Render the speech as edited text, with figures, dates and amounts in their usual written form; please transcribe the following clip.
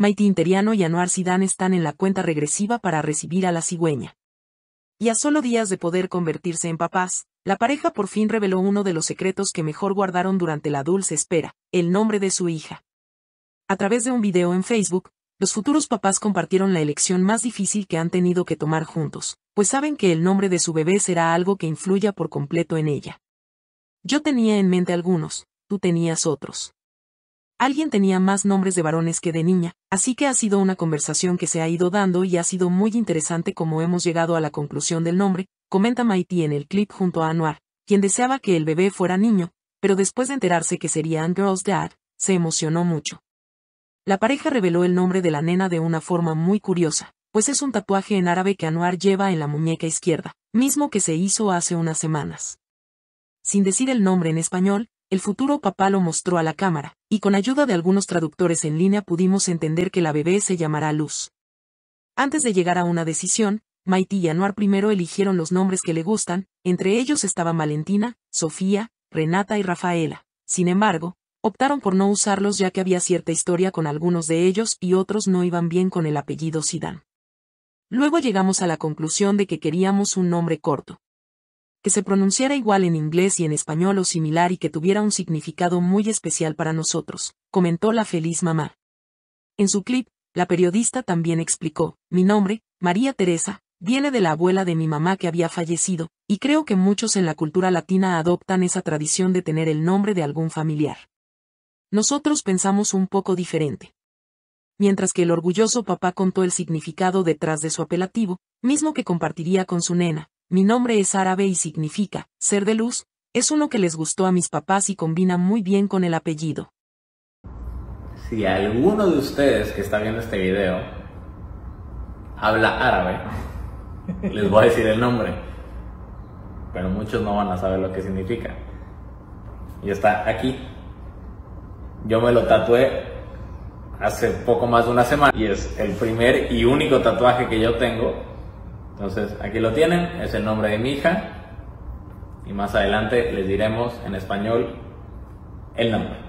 Maity Interiano y Anuar Zidán están en la cuenta regresiva para recibir a la cigüeña. Y a solo días de poder convertirse en papás, la pareja por fin reveló uno de los secretos que mejor guardaron durante la dulce espera, el nombre de su hija. A través de un video en Facebook, los futuros papás compartieron la elección más difícil que han tenido que tomar juntos, pues saben que el nombre de su bebé será algo que influya por completo en ella. Yo tenía en mente algunos, tú tenías otros. Alguien tenía más nombres de varones que de niña, así que ha sido una conversación que se ha ido dando y ha sido muy interesante cómo hemos llegado a la conclusión del nombre, comenta Maity en el clip junto a Anuar, quien deseaba que el bebé fuera niño, pero después de enterarse que sería un girl's dad, se emocionó mucho. La pareja reveló el nombre de la nena de una forma muy curiosa, pues es un tatuaje en árabe que Anuar lleva en la muñeca izquierda, mismo que se hizo hace unas semanas. Sin decir el nombre en español, el futuro papá lo mostró a la cámara, y con ayuda de algunos traductores en línea pudimos entender que la bebé se llamará Luz. Antes de llegar a una decisión, Maity y Anuar primero eligieron los nombres que le gustan, entre ellos estaban Valentina, Sofía, Renata y Rafaela. Sin embargo, optaron por no usarlos ya que había cierta historia con algunos de ellos y otros no iban bien con el apellido Zidán. Luego llegamos a la conclusión de que queríamos un nombre corto, que se pronunciara igual en inglés y en español o similar y que tuviera un significado muy especial para nosotros, comentó la feliz mamá. En su clip, la periodista también explicó, mi nombre, María Teresa, viene de la abuela de mi mamá que había fallecido, y creo que muchos en la cultura latina adoptan esa tradición de tener el nombre de algún familiar. Nosotros pensamos un poco diferente. Mientras que el orgulloso papá contó el significado detrás de su apelativo, mismo que compartiría con su nena. Mi nombre es árabe y significa, ser de luz, es uno que les gustó a mis papás y combina muy bien con el apellido. Si alguno de ustedes que está viendo este video habla árabe, les voy a decir el nombre, pero muchos no van a saber lo que significa. Y está aquí. Yo me lo tatué hace poco más de una semana y es el primer y único tatuaje que yo tengo. Entonces, aquí lo tienen, es el nombre de mi hija y más adelante les diremos en español el nombre.